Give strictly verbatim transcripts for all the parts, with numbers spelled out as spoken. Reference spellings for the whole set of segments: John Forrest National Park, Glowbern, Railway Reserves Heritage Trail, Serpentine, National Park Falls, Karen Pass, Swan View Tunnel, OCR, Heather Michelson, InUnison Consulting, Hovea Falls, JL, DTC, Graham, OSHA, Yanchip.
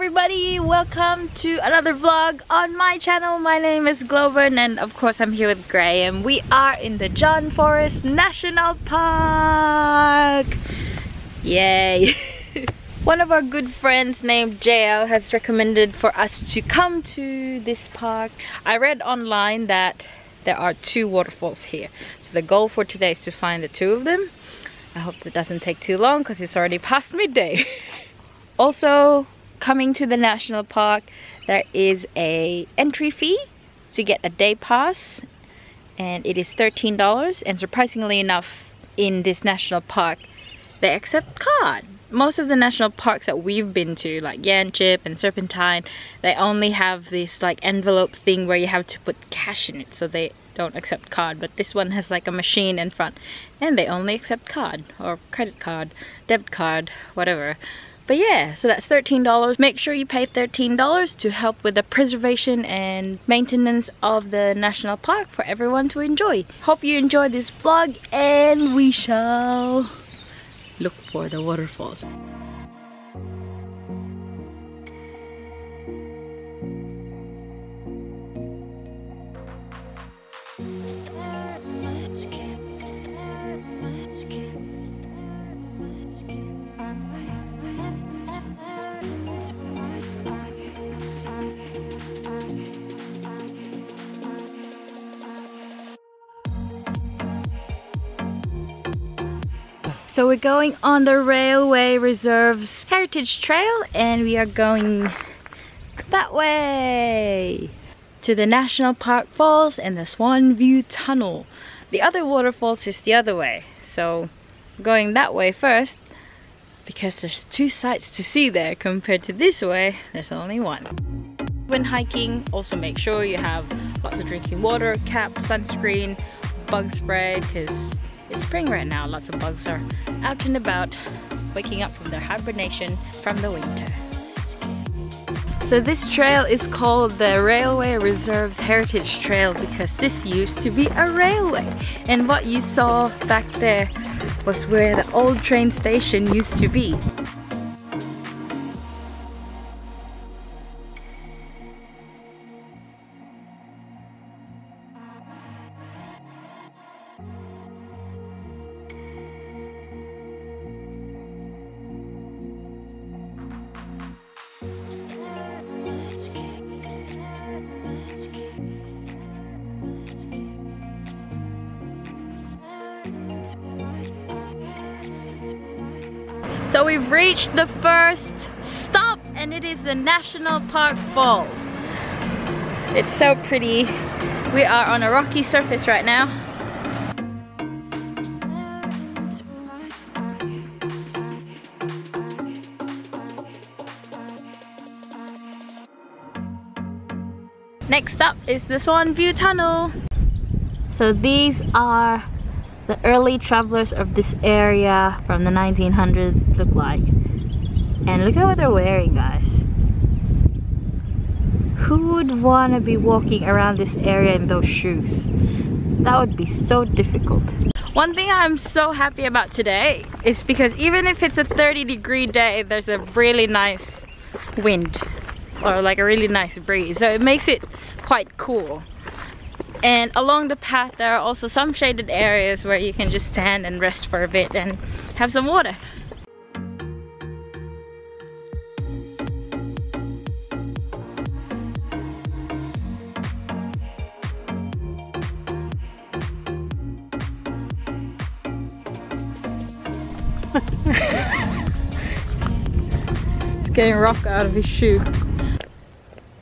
everybody, welcome to another vlog on my channel. My name is Glowbern and of course I'm here with Graham. We are in the John Forrest National Park. Yay. One of our good friends named J L has recommended for us to come to this park. I read online that there are two waterfalls here, so the goal for today is to find the two of them. I hope that doesn't take too long because it's already past midday. Also, coming to the national park, there is a entry fee to get a day pass, and it is thirteen dollars. And surprisingly enough, in this national park, they accept card. Most of the national parks that we've been to, like Yanchip and Serpentine, they only have this like envelope thing where you have to put cash in it, so they don't accept card. But this one has like a machine in front, and they only accept card or credit card, debit card, whatever. But yeah, so that's thirteen dollars. Make sure you pay thirteen dollars to help with the preservation and maintenance of the national park for everyone to enjoy. Hope you enjoy this vlog, and we shall look for the waterfalls. So we're going on the Railway Reserves Heritage Trail, and we are going that way to the National Park Falls and the Swan View Tunnel. The other waterfalls is the other way, so going that way first because there's two sites to see there compared to this way, there's only one. When hiking, also make sure you have lots of drinking water, cap, sunscreen, bug spray, because it's spring right now, lots of bugs are out and about, waking up from their hibernation from the winter. So this trail is called the Railway Reserves Heritage Trail because this used to be a railway. And what you saw back there was where the old train station used to be. So we've reached the first stop, and it is the National Park Falls. It's so pretty. We are on a rocky surface right now. Next up is the Swan View Tunnel. So these are the early travelers of this area from the nineteen hundreds look like. And look at what they're wearing, guys. Who would want to be walking around this area in those shoes? That would be so difficult. One thing I'm so happy about today is because even if it's a thirty degree day, there's a really nice wind or like a really nice breeze. So it makes it quite cool. And along the path there are also some shaded areas where you can just stand and rest for a bit and have some water. It's getting rock out of his shoe.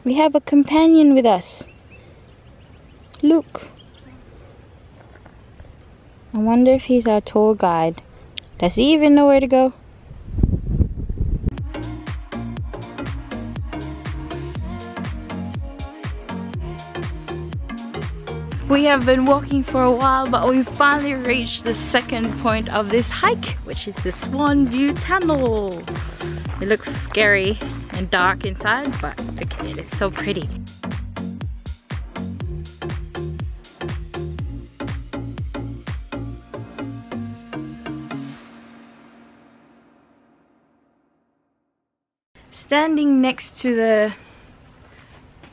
We have a companion with us. Look, I wonder if he's our tour guide. Does he even know where to go? We have been walking for a while, but we finally reached the second point of this hike, which is the Swan View Tunnel. It looks scary and dark inside, but look at it, it's so pretty. standing next to the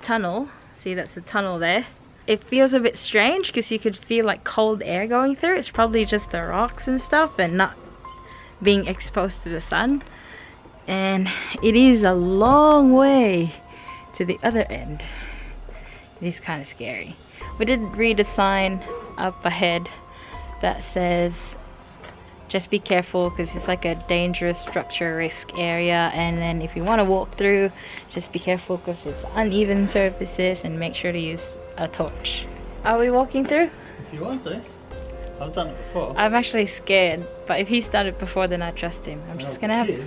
tunnel. See, that's the tunnel there. It feels a bit strange because you could feel like cold air going through. It's probably just the rocks and stuff and not being exposed to the sun. And it is a long way to the other end. It is kind of scary. We did read a sign up ahead that says just be careful because it's like a dangerous structure risk area, and then if you want to walk through, just be careful because it's uneven surfaces and make sure to use a torch. Are we walking through? If you want to. I've done it before. I'm actually scared, but if he's done it before then I trust him. I'm no, just gonna have to,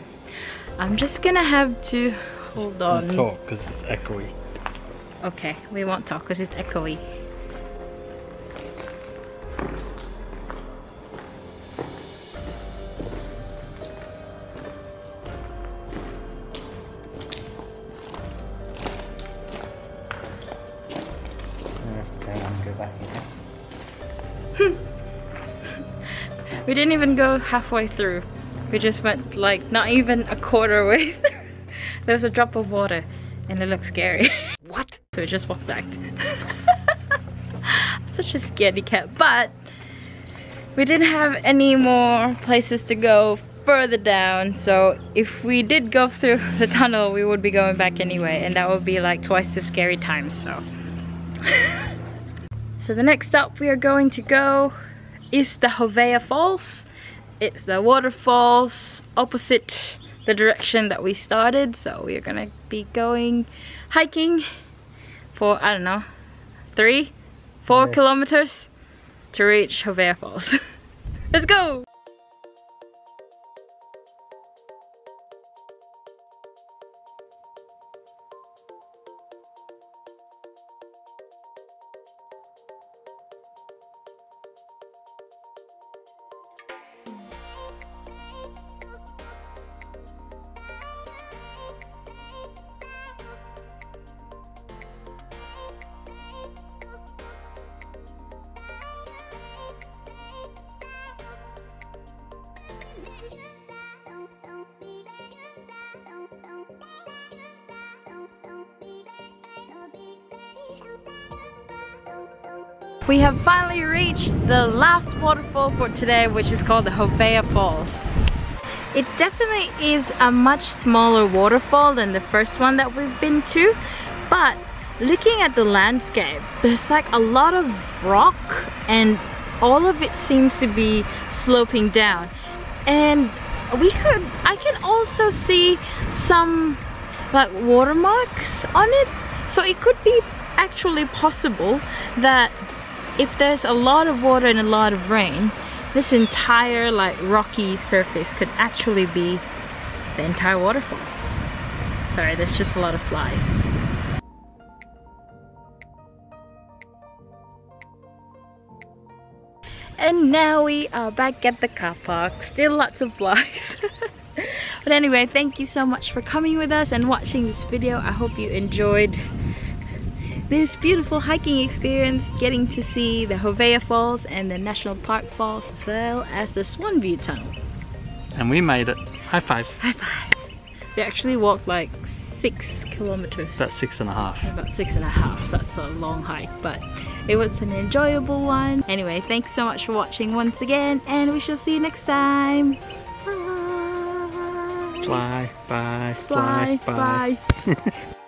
I'm just gonna have to hold on. Don't talk because it's echoey. Okay, we won't talk because it's echoey. We didn't even go halfway through. We just went like not even a quarter way through. There was a drop of water and it looked scary. What? So we just walked back. I'm such a scaredy cat, but we didn't have any more places to go further down. So if we did go through the tunnel, we would be going back anyway. And that would be like twice the scary time, so. So the next stop we are going to go is the Hovea Falls. It's the waterfalls opposite the direction that we started, so we're gonna be going hiking for, I don't know, three, four yeah. kilometers to reach Hovea Falls. Let's go! We have finally reached the last waterfall for today, which is called the Hovea Falls. It definitely is a much smaller waterfall than the first one that we've been to, but looking at the landscape, there's like a lot of rock and all of it seems to be sloping down. And we could, I can also see some like watermarks on it, so it could be actually possible that if there's a lot of water and a lot of rain, this entire like rocky surface could actually be the entire waterfall. Sorry, there's just a lot of flies. And now we are back at the car park. Still lots of flies. But anyway, thank you so much for coming with us and watching this video. I hope you enjoyed this beautiful hiking experience, getting to see the Hovea Falls and the National Park Falls, as well as the Swan View Tunnel. And we made it. High five. High five. We actually walked like six kilometers. About six and a half. About six and a half. That's a long hike, but it was an enjoyable one. Anyway, thanks so much for watching once again, and we shall see you next time. Bye. Fly, bye, fly, bye. Bye.